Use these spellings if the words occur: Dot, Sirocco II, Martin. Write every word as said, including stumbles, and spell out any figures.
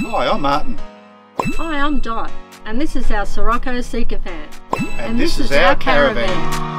Hi, I'm Martin. Hi, I'm Dot, and this is our Sirocco Seeker Fan. And, and this, this is, is our, our caravan. caravan.